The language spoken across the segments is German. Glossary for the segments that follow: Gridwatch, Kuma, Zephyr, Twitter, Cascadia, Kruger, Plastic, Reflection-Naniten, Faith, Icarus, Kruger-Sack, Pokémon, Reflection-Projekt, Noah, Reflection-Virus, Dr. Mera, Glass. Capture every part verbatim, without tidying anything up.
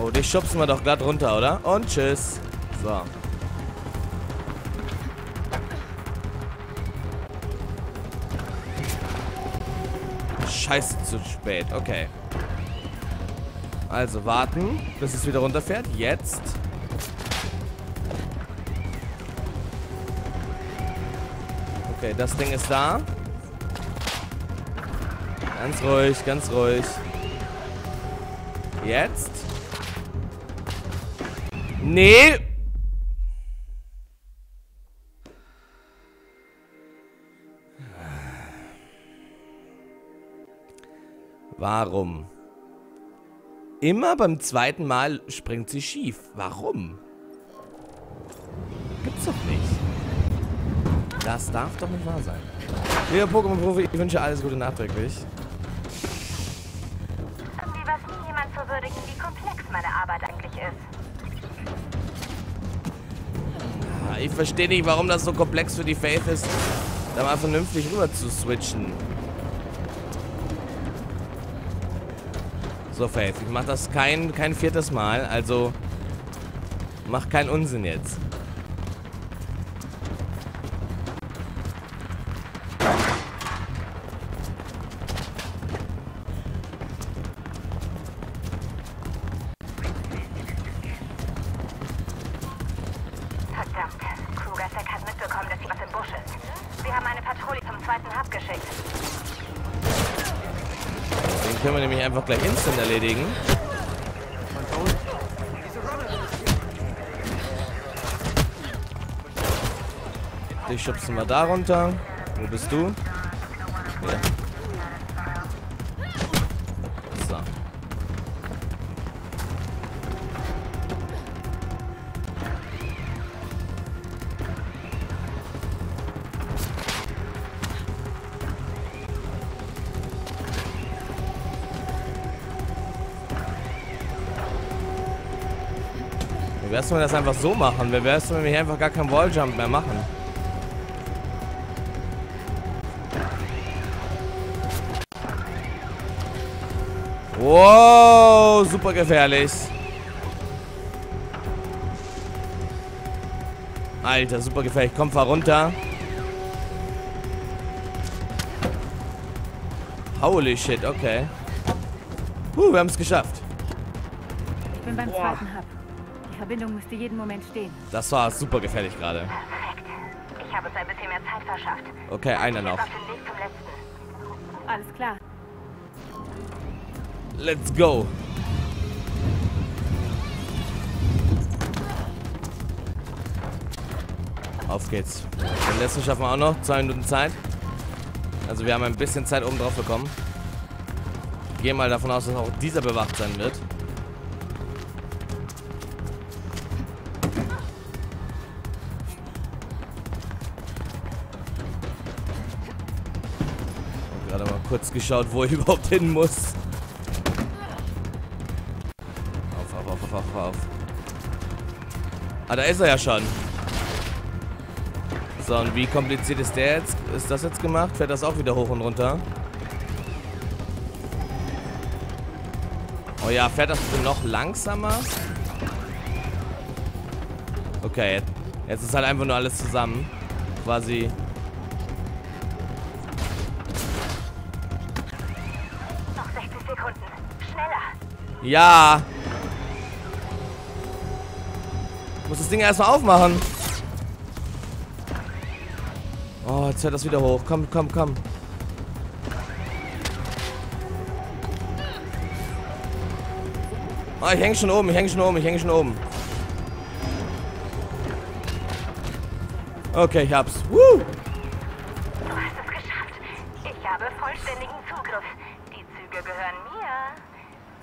Oh, dich schubsen wir doch glatt runter, oder? Und tschüss. So. Scheiße, zu spät. Okay. Also warten, bis es wieder runterfährt. Jetzt. Okay, das Ding ist da. Ganz ruhig, ganz ruhig. Jetzt. Nee. Warum? Immer beim zweiten Mal springt sie schief. Warum? Gibt's doch nicht. Das darf doch nicht wahr sein. Lieber Pokémon-Profi, ich wünsche alles Gute nachträglich. Mir weiß nie jemand zu würdigen, wie komplex meine Arbeit eigentlich ist. Ich verstehe nicht, warum das so komplex für die Faith ist, da mal vernünftig rüber zu switchen. So, Faith, ich mach das kein, kein viertes Mal, also mach keinen Unsinn jetzt. Verdammt, Kruger-Sack hat mitbekommen, dass hier was im Busch ist. Wir haben eine Patrouille zum zweiten Hub geschickt. Den können wir nämlich einfach gleich instant erledigen. Dich schubsen wir da runter. Wo bist du? Ja. So. Wie wär's, wenn wir das einfach so machen? Wie wär's, wenn wir hier einfach gar keinen Walljump mehr machen? Wow, super gefährlich. Alter, super gefährlich. Komm, fahr runter. Holy shit, okay. Uh, wir haben es geschafft. Ich bin beim zweiten Hub. Die Verbindung musste jeden Moment stehen. Das war super gefährlich gerade. Perfekt. Ich habe uns ein bisschen mehr Zeit verschafft. Okay, einer noch. Alles klar. Let's go. Auf geht's. Den letzten schaffen wir auch noch. Zwei Minuten Zeit. Also wir haben ein bisschen Zeit oben drauf bekommen. Ich gehe mal davon aus, dass auch dieser bewacht sein wird. Kurz geschaut, wo ich überhaupt hin muss. Auf, auf, auf, auf, auf, auf. Ah, da ist er ja schon. So, und wie kompliziert ist der jetzt? Ist das jetzt gemacht? Fährt das auch wieder hoch und runter? Oh ja, fährt das noch langsamer? Okay, jetzt ist halt einfach nur alles zusammen. Quasi... Ja. Ich muss das Ding erstmal aufmachen. Oh, jetzt fährt das wieder hoch. Komm, komm, komm. Oh, ich häng schon oben, ich häng schon oben, ich häng schon oben. Okay, ich hab's. Woo! Du hast es geschafft. Ich habe vollständigen Zugriff. Die Züge gehören mir.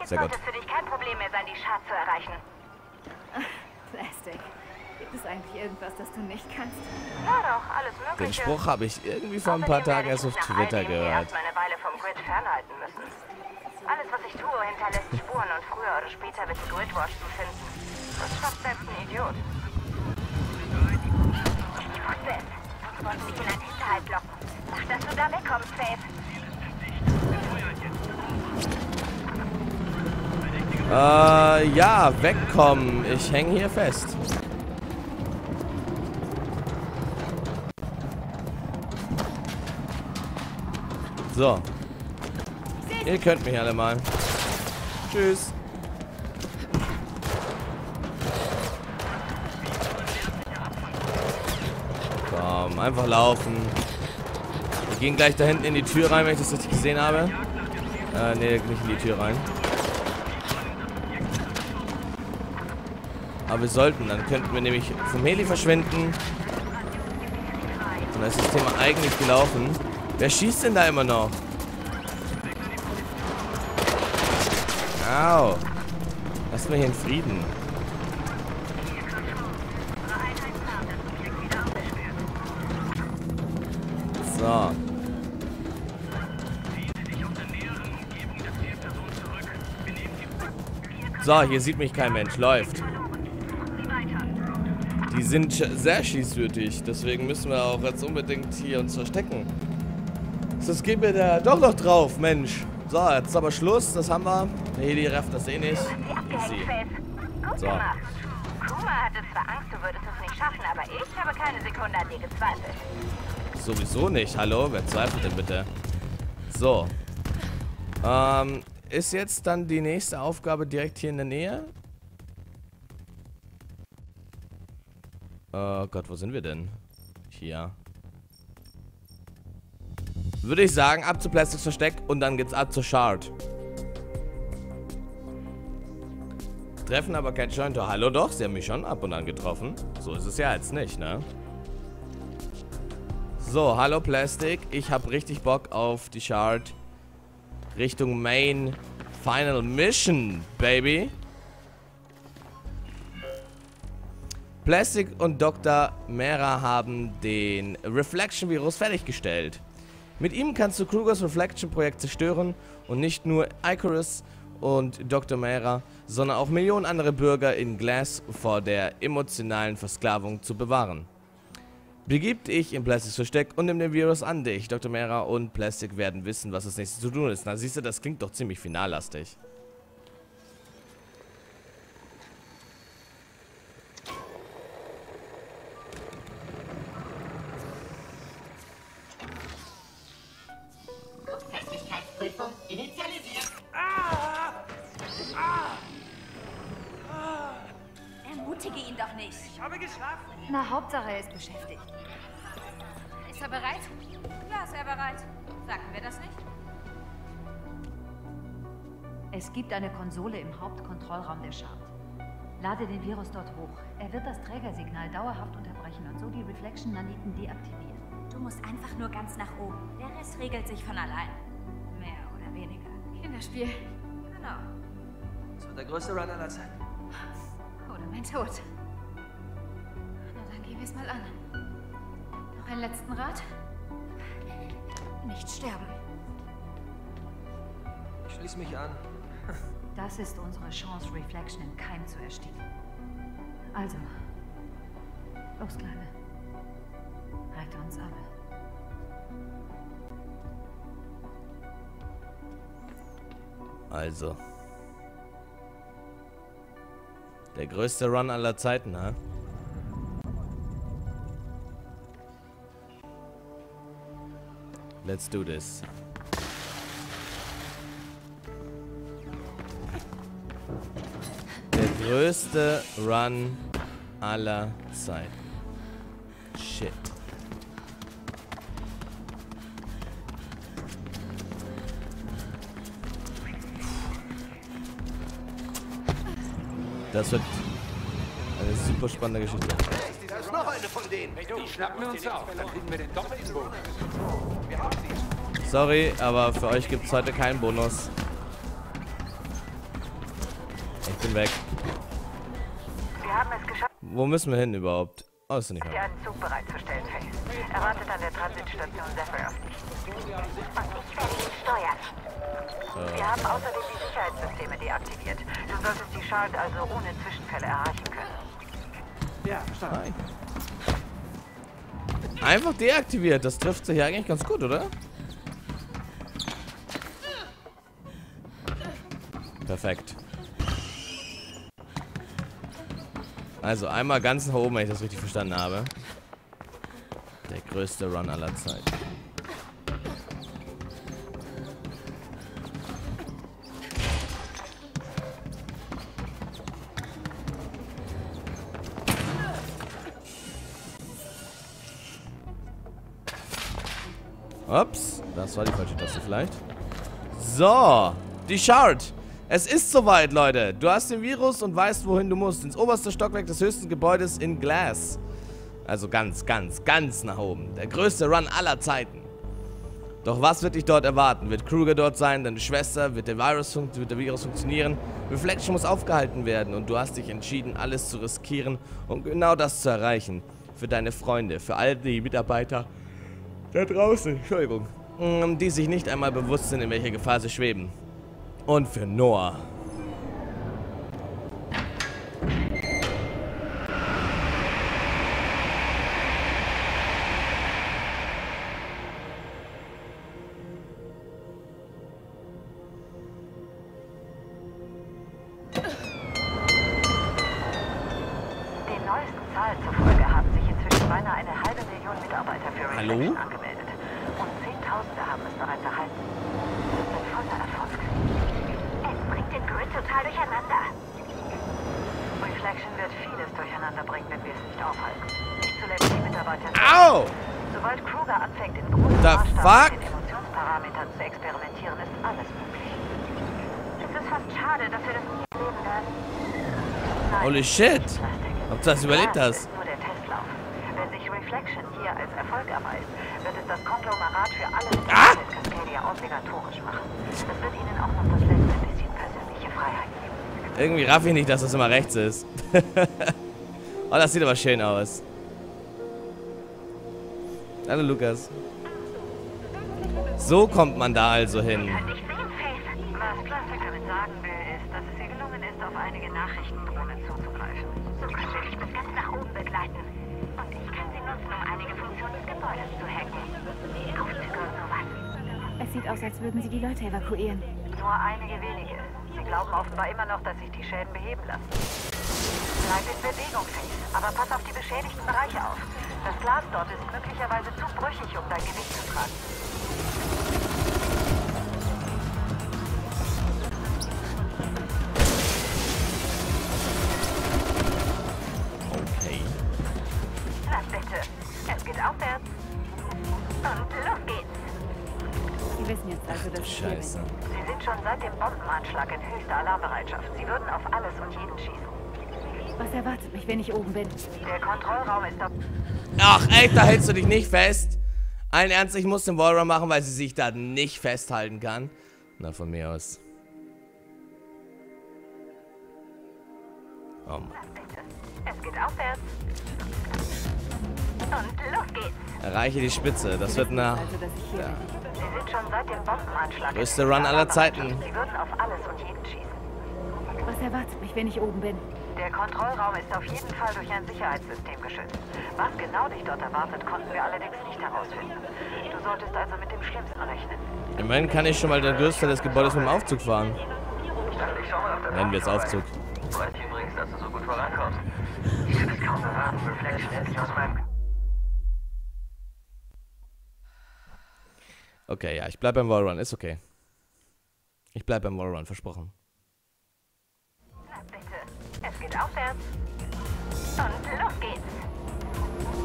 Jetzt sollte es für dich kein Problem mehr sein, die Charts zu erreichen. Plastic. Gibt es eigentlich irgendwas, das du nicht kannst? Na doch, alles Mögliche. Den Spruch habe ich irgendwie vor ein paar Tagen erst auf Twitter gehört. Ich werde mich erstmal eine Weile vom Grid fernhalten müssen. Alles, was ich tue, hinterlässt Spuren und früher oder später wird die Gridwatch zu finden. Das schafft selbst ein Idiot. Ich wusste es. Du wolltest mich in einen Hinterhalt locken. Mach, dass du da wegkommst, Faith. Äh, ja, wegkommen. Ich hänge hier fest. So. Ihr könnt mich alle mal. Tschüss. Komm, einfach laufen. Wir gehen gleich da hinten in die Tür rein, wenn ich das richtig gesehen habe. Äh, nee, nicht in die Tür rein. Aber wir sollten, dann könnten wir nämlich vom Heli verschwinden. Und da ist das Thema eigentlich gelaufen. Wer schießt denn da immer noch? Au. Lass mich in Frieden. So. So, hier sieht mich kein Mensch. Läuft. Die sind sehr schießwürdig. Deswegen müssen wir auch jetzt unbedingt hier uns verstecken. Das geht mir da doch noch drauf, Mensch. So, jetzt ist aber Schluss, das haben wir. Der Heli rafft das eh nicht. Easy. So. Kuma hatte zwar Angst, du würdest es nicht schaffen, aber ich habe keine Sekunde an dir gezweifelt. Sowieso nicht, hallo? Wer zweifelt denn bitte? So. Ähm, ist jetzt dann die nächste Aufgabe direkt hier in der Nähe? Oh Gott, wo sind wir denn? Hier. Würde ich sagen, ab zu Plastics Versteck und dann geht's ab zur Shard. Treffen aber kein Scheuntor. Hallo doch, sie haben mich schon ab und an getroffen. So ist es ja jetzt nicht, ne? So, hallo Plastic. Ich hab richtig Bock auf die Shard. Richtung Main Final Mission, Baby. Plastic und Doktor Mera haben den Reflection-Virus fertiggestellt. Mit ihm kannst du Krugers Reflection-Projekt zerstören und nicht nur Icarus und Doktor Mera, sondern auch Millionen andere Bürger in Glass vor der emotionalen Versklavung zu bewahren. Begib dich in Plastics Versteck und nimm den Virus an dich. Doktor Mera und Plastic werden wissen, was das nächste zu tun ist. Na siehst du, das klingt doch ziemlich finallastig. Na, Hauptsache er ist beschäftigt. Ist er bereit? Klar ist er bereit. Sagten wir das nicht? Es gibt eine Konsole im Hauptkontrollraum der Shard. Lade den Virus dort hoch. Er wird das Trägersignal dauerhaft unterbrechen und so die Reflection-Naniten deaktivieren. Du musst einfach nur ganz nach oben. Der Rest regelt sich von allein. Mehr oder weniger. Kinderspiel. Genau. Das wird der größte Run aller Zeiten. Oder mein Tod. Gehen wir es mal an. Noch einen letzten Rat? Nicht sterben. Ich schließe mich an. Das ist unsere Chance, Reflection im Keim zu ersticken. Also, los, Kleine. Rette uns alle. Also. Der größte Run aller Zeiten, ha? Let's do this. Der größte Run aller Zeiten. Shit. Das wird eine super spannende Geschichte. Da ist noch eine von denen. Die schnappen wir uns auf. Dann kriegen wir den doppelten Bonus. Sorry, aber für euch gibt es heute keinen Bonus. Ich bin weg. Wir haben es geschafft. Wo müssen wir hin überhaupt? Oh, ist nicht mehr. Ich habe einen Zug bereitgestellt, Faith. Er wartet an der Transitstation Zephyr auf dich. Und ich werde ihn steuern. So. Wir haben außerdem die Sicherheitssysteme deaktiviert. Du solltest die Shard also ohne Zwischenfälle erreichen können. Ja, verstanden. Einfach deaktiviert. Das trifft sich ja eigentlich ganz gut, oder? Perfekt. Also einmal ganz nach oben, wenn ich das richtig verstanden habe. Der größte Run aller Zeiten. Ups, das war die falsche Taste vielleicht. So, die Shard. Es ist soweit, Leute. Du hast den Virus und weißt, wohin du musst. Ins oberste Stockwerk des höchsten Gebäudes in Glass. Also ganz, ganz, ganz nach oben. Der größte Run aller Zeiten. Doch was wird dich dort erwarten? Wird Kruger dort sein? Deine Schwester? Wird der Virus, fun- wird der Virus funktionieren? Reflection muss aufgehalten werden. Und du hast dich entschieden, alles zu riskieren, um genau das zu erreichen. Für deine Freunde, für all die Mitarbeiter da draußen, Entschuldigung, die sich nicht einmal bewusst sind, in welcher Gefahr sie schweben. Und für Noah. Den neuesten Zahlen zufolge haben sich inzwischen beinahe eine halbe Million Mitarbeiter für Reflection angemeldet. Und Zehntausende haben es bereits erhalten. Das ist ein voller Erfolg. Es bringt den Grid total durcheinander. Reflection wird vieles durcheinander bringen, wenn wir es nicht aufhalten. Nicht zuletzt die Mitarbeiter. Au! Sobald Kruger anfängt, in großen Maßstab mit den Emotionsparametern zu experimentieren, ist alles möglich. Es ist fast schade, dass wir das nie erleben werden. Nein, holy shit! Ob du das überlebt hast? Reflection hier als Erfolg erweist, wird es das Konglomerat für alle ah! Cascadia obligatorisch machen. Das wird ihnen auch noch das letzte bisschen persönliche Freiheit geben. Irgendwie raff ich nicht, dass das immer rechts ist. Oh, das sieht aber schön aus. Hallo, Lukas. So kommt man da also hin. Ich kann nicht sehen, Faith. Was Plastic damit sagen will, ist, dass es ihr gelungen ist, auf einige Nachrichtendrohnen zuzugreifen. So können wir dich bis ganz nach oben begleiten. Und ich kann sie nutzen, um einige Funktionen des Gebäudes zu hacken. Aufzüge und sowas. Es sieht aus, als würden sie die Leute evakuieren. Nur einige wenige. Sie glauben offenbar immer noch, dass sich die Schäden beheben lassen. Bleib in Bewegung, Faith. Aber pass auf die beschädigten Bereiche auf. Das Glas dort ist möglicherweise zu brüchig, um dein Gewicht zu tragen. Scheiße. Sie sind schon seit dem Bombenanschlag in höchster Alarmbereitschaft. Sie würden auf alles und jeden schießen. Was erwartet mich, wenn ich oben bin? Der Kontrollraum ist da. Ach, echt, da hältst du dich nicht fest? Allen Ernst, ich muss den Wallrun machen, weil sie sich da nicht festhalten kann. Na, von mir aus. Oh Mann. Es geht aufwärts. Und los geht's. Erreiche die Spitze. Das wird eine... Ja. Sie sind schon seit dem Bombenanschlag. Größte Run aller Zeiten. Sie würden auf alles und jeden schießen. Was erwartet mich, wenn ich oben bin? Der Kontrollraum ist auf jeden Fall durch ein Sicherheitssystem geschützt. Was genau dich dort erwartet, konnten wir allerdings nicht herausfinden. Du solltest also mit dem Schlimmsten rechnen. Immerhin kann ich schon mal den Größte des Gebäudes mit dem Aufzug fahren. Nennen wir es Aufzug. Freut mich übrigens, dass du so gut vorankommst. Ich kann es kaum erwarten, Reflection endlich aus meinem... Okay, ja, ich bleib beim Wallrun, ist okay. Ich bleib beim Wallrun, versprochen. Na bitte, es geht aufwärts. Und los geht's.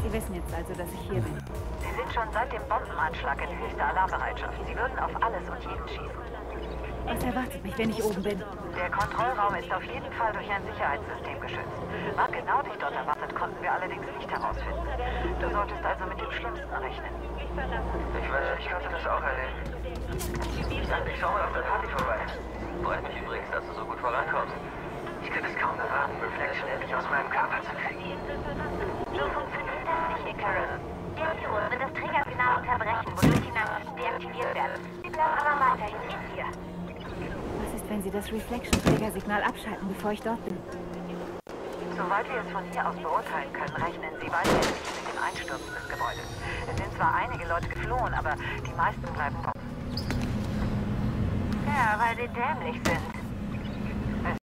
Sie wissen jetzt also, dass ich hier bin. Sie sind schon seit dem Bombenanschlag in höchster Alarmbereitschaft. Sie würden auf alles und jeden schießen. Was erwartet mich, wenn ich oben bin? Der Kontrollraum ist auf jeden Fall durch ein Sicherheitssystem geschützt. Was genau dich dort erwartet, konnten wir allerdings nicht herausfinden. Du solltest also mit dem Schlimmsten rechnen. Ich wünschte, ich könnte das auch erleben. Ich dachte, ich schau mal auf der Party vorbei. Freut mich übrigens, dass du so gut vorankommst. Ich könnte es kaum erwarten, Reflection endlich aus meinem Körper zu kriegen. So funktioniert das nicht, Icarus. Der Virus wird das Trägersignal unterbrechen, wodurch die Naniten deaktiviert werden. Sie bleiben aber weiterhin in dir. Was ist, wenn Sie das Reflection-Trägersignal abschalten, bevor ich dort bin? Soweit wir es von hier aus beurteilen können, rechnen Sie weiterhin nicht mit dem Einstürzen des Gebäudes. Es sind zwar einige Leute geflohen, aber die meisten bleiben offen. Ja, weil sie dämlich sind.